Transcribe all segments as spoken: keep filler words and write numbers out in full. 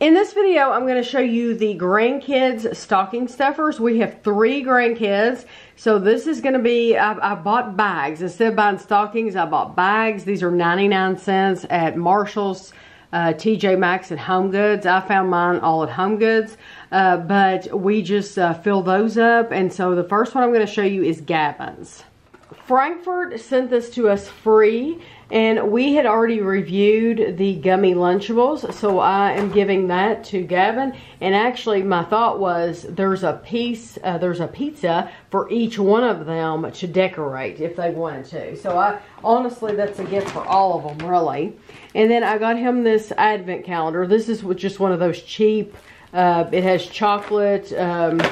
In this video, I'm going to show you the grandkids stocking stuffers. We have three grandkids, so this is going to be, I, I bought bags. Instead of buying stockings, I bought bags. These are ninety-nine cents at Marshall's, uh, T J Maxx, and HomeGoods. I found mine all at HomeGoods, uh, but we just uh, fill those up. And so the first one I'm going to show you is Gavin's. Frankford sent this to us free, and we had already reviewed the gummy Lunchables, so I am giving that to Gavin. And actually, my thought was there's a piece, uh, there's a pizza for each one of them to decorate if they wanted to. So I honestly, that's a gift for all of them, really. And then I got him this advent calendar. This is just one of those cheap. Uh, it has chocolate um,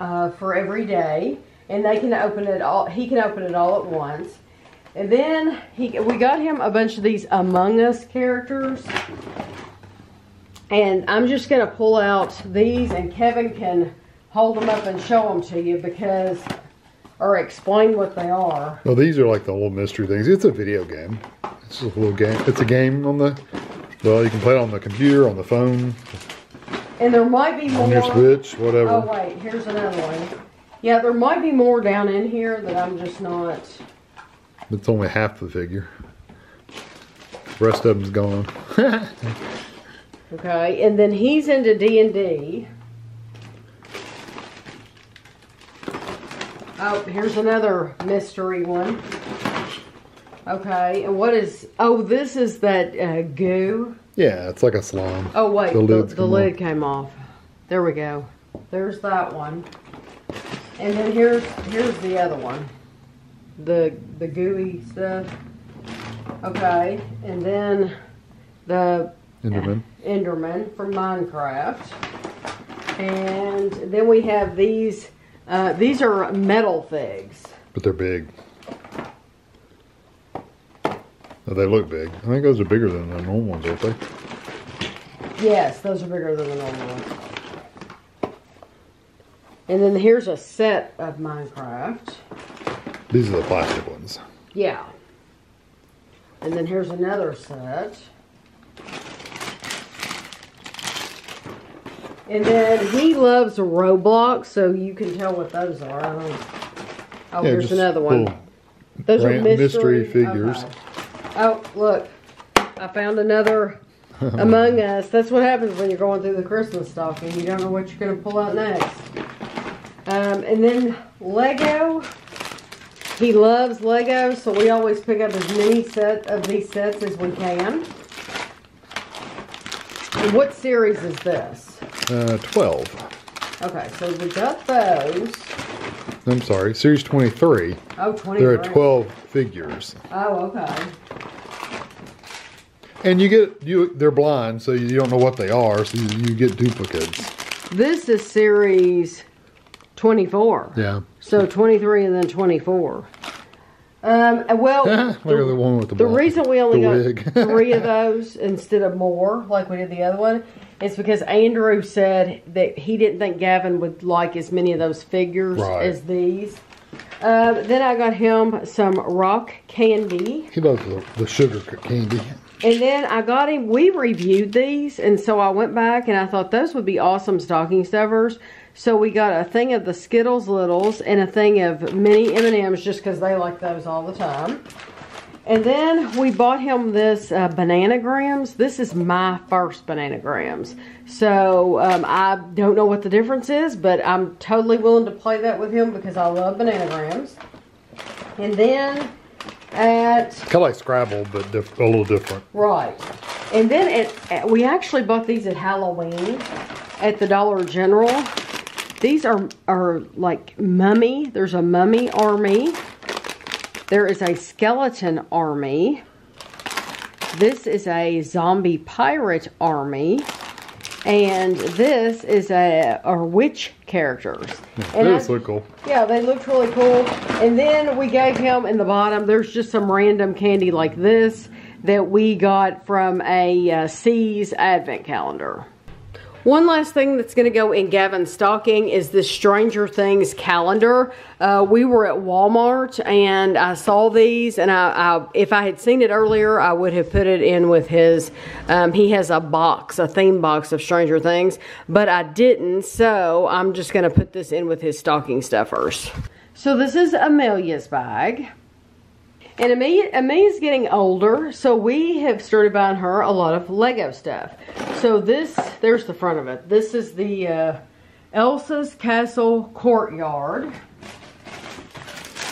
uh, for every day. And they can open it all, he can open it all at once. And then he, we got him a bunch of these Among Us characters. And I'm just going to pull out these, and Kevin can hold them up and show them to you because, or explain what they are. Well, these are like the little mystery things. It's a video game. It's just a little game. It's a game on the, well, you can play it on the computer, on the phone. And there might be more. On your Switch, whatever. Oh, wait, here's another one. Yeah, there might be more down in here that I'm just not. It's only half the figure. The rest of them's gone. Okay, and then he's into D and D. Oh, here's another mystery one. Okay, and what is, oh, this is that uh, goo. Yeah, it's like a slime. Oh, wait, the, the, the lid off. came off. There we go. There's that one. And then here's here's the other one, the the gooey stuff. Okay, and then the Enderman, uh, Enderman from Minecraft. And then we have these. Uh, these are metal figs, but they're big. Oh, they look big. I think those are bigger than the normal ones, aren't they? Yes, those are bigger than the normal ones. And then here's a set of Minecraft. These are the plastic ones. Yeah. And then here's another set. And then he loves Roblox, so you can tell what those are. I don't know. Oh, yeah, here's another one. Those are mystery, mystery figures. Okay. Oh, look. I found another Among Us. That's what happens when you're going through the Christmas stocking. You don't know what you're going to pull out next. Um, and then Lego, he loves Lego, so we always pick up as many set of these sets as we can. And what series is this? Uh, twelve. Okay, so we got those. I'm sorry, series twenty-three. Oh, twenty-three. There are twelve figures. Oh, okay. And you get, you they're blind, so you don't know what they are, so you, you get duplicates. This is series twenty-four. Yeah. So twenty-three and then twenty-four. Um, well, the, the, one with the, the reason we only got three of those instead of more, like we did the other one, is because Andrew said that he didn't think Gavin would like as many of those figures right. as these. Uh, then I got him some rock candy. He loves the, the sugar candy. And then I got him, we reviewed these, and so I went back and I thought those would be awesome stocking stuffers. So we got a thing of the Skittles Littles and a thing of mini M and Ms just because they like those all the time. And then we bought him this uh, Bananagrams. This is my first Bananagrams. So um, I don't know what the difference is, but I'm totally willing to play that with him because I love Bananagrams. And then at... It's kind of like Scrabble, but diff a little different. Right. And then at, at, we actually bought these at Halloween at the Dollar General. These are, are like mummy. There's a mummy army. There is a skeleton army. This is a zombie pirate army. And this is a, a witch characters. Yeah, those look cool. Yeah, they looked really cool. And then we gave him in the bottom, there's just some random candy like this that we got from a uh, See's advent calendar. One last thing that's going to go in Gavin's stocking is this Stranger Things calendar. Uh, we were at Walmart and I saw these, and I, I, if I had seen it earlier, I would have put it in with his. Um, he has a box, a theme box of Stranger Things, but I didn't, so I'm just going to put this in with his stocking stuffers. So this is Amelia's bag. And Amelia's getting older, so we have started buying her a lot of Lego stuff. So this, there's the front of it. This is the uh, Elsa's Castle Courtyard.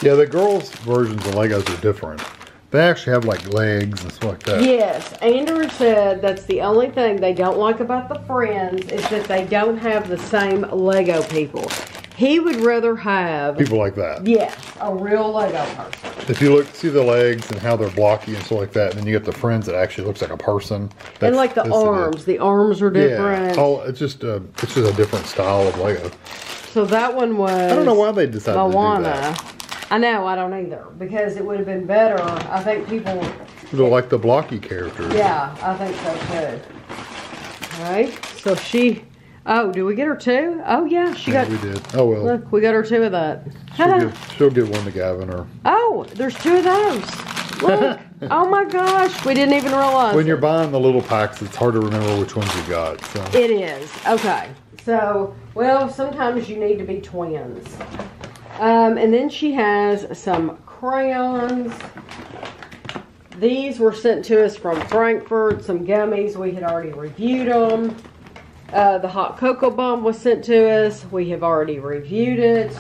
Yeah, the girls' versions of Legos are different. They actually have like legs and stuff like that. Yes, Andrew said that's the only thing they don't like about the Friends is that they don't have the same Lego people. He would rather have... people like that. Yes, a real Lego person. If you look, see the legs and how they're blocky and stuff like that, and then you get the Friends that actually looks like a person. That's, and like the arms. The arms are different. Yeah, all, it's, just a, it's just a different style of Lego. So that one was... I don't know why they decided Moana. To do that. I know, I don't either. Because it would have been better. I think people... people like the blocky characters. Yeah, I think so too. Alright, so she... oh, did we get her two? Oh, yeah. She yeah, got. We did. Oh, well. Look, we got her two of that. She'll, get, she'll get one to Gavin or. Oh, there's two of those. Look. Oh, my gosh. We didn't even realize. When you're it. buying the little packs, it's hard to remember which ones you got. So. It is. Okay. So, well, sometimes you need to be twins. Um, and then she has some crayons. These were sent to us from Frankford. Some gummies. We had already reviewed them. Uh, the hot cocoa bomb was sent to us. We have already reviewed it.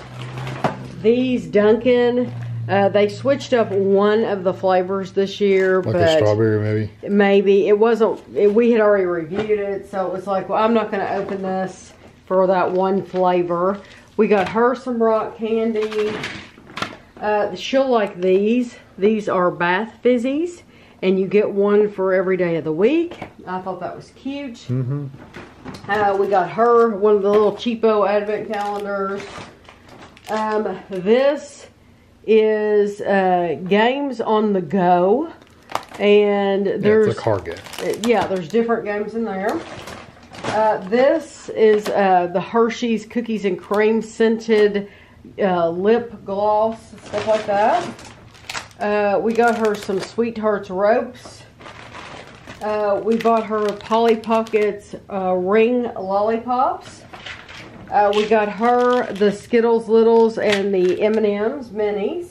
These Dunkin', uh, they switched up one of the flavors this year. Like but a strawberry, maybe? Maybe. It wasn't, it, we had already reviewed it, so it was like, well, I'm not going to open this for that one flavor. We got her some rock candy. Uh, she'll like these. These are Bath Fizzies, and you get one for every day of the week. I thought that was cute. Mm-hmm. Uh, we got her one of the little cheapo advent calendars. Um, this is uh, games on the go, and there's yeah, it's a card game. Uh, yeah, there's different games in there. Uh, this is uh, the Hershey's cookies and cream scented uh, lip gloss, stuff like that. Uh, we got her some Sweethearts ropes. Uh, we bought her Polly Pockets uh, ring lollipops. Uh, we got her the Skittles Littles and the M and M's minis.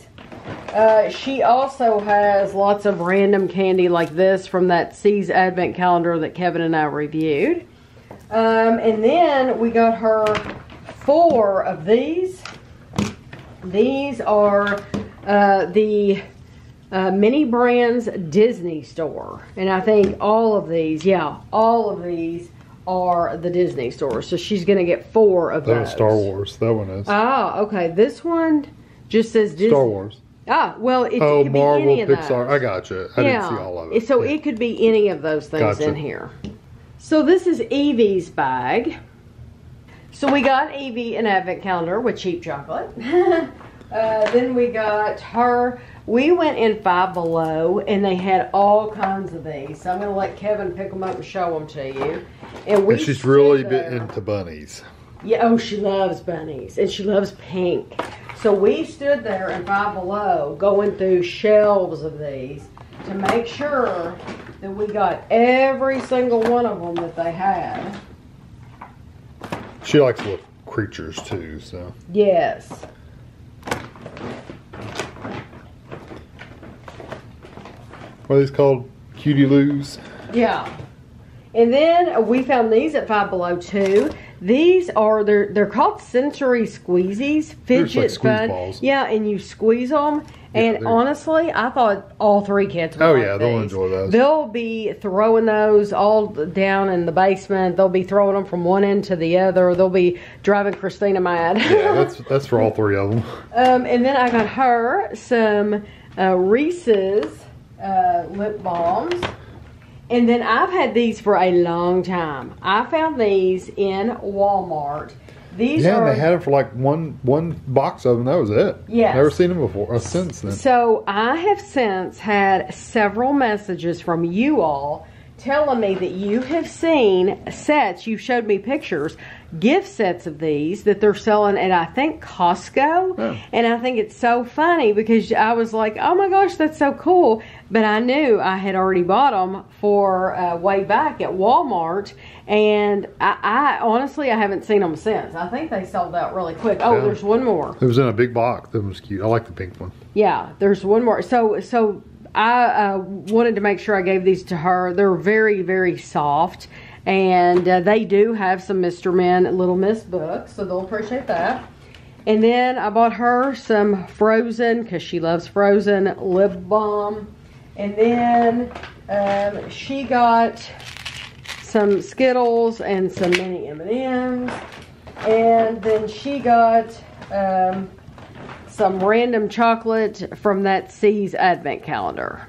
Uh, she also has lots of random candy like this from that See's Advent Calendar that Kevin and I reviewed. Um, and then we got her four of these. These are uh, the... Uh, Mini Brands Disney Store, and I think all of these, yeah, all of these are the Disney Store. So she's gonna get four of those. That was Star Wars. That one is. Oh, okay. This one just says Disney. Star Wars. Ah, well, it, oh, it could Marvel, be any of those. Pixar. I gotcha. I yeah. didn't see all of it. So yeah. it could be any of those things gotcha. in here. So this is Evie's bag. So we got Evie an advent calendar with cheap chocolate. Uh, then we got her, we went in Five Below, and they had all kinds of these. So I'm going to let Kevin pick them up and show them to you. And, we and she's really been into bunnies. Yeah, oh, she loves bunnies, and she loves pink. So we stood there in Five Below going through shelves of these to make sure that we got every single one of them that they had. She likes little creatures, too, so. Yes. What are these called? Cutie Loos? Yeah. And then we found these at Five Below too. These are, they're, they're called sensory squeezies. Fidget like squeeze fun. balls. Yeah, and you squeeze them. Yeah, and honestly, I thought all three kids would Oh like yeah, they'll these. enjoy those. They'll be throwing those all down in the basement. They'll be throwing them from one end to the other. They'll be driving Christina mad. Yeah, that's, that's for all three of them. Um, and then I got her some uh, Reese's. Uh, lip balms, and then I've had these for a long time. I found these in Walmart. These yeah, are, they had it for like one one box of them. That was it. Yeah, never seen them before or since then. So I have since had several messages from you all telling me that you have seen sets, you showed me pictures, gift sets of these that they're selling at, I think, Costco. Oh. And I think it's so funny because I was like, oh my gosh, that's so cool. But I knew I had already bought them for uh, way back at Walmart. And I, I honestly, I haven't seen them since. I think they sold out really quick. Oh, yeah. There's one more. It was in a big box. That was cute. I like the pink one. Yeah, there's one more. So, so... I uh, wanted to make sure I gave these to her. They're very, very soft. And uh, they do have some Mister Men and Little Miss books. So they'll appreciate that. And then I bought her some Frozen, because she loves Frozen, lip balm. And then um, she got some Skittles and some mini M and M's. And then she got... Um, some random chocolate from that See's advent calendar.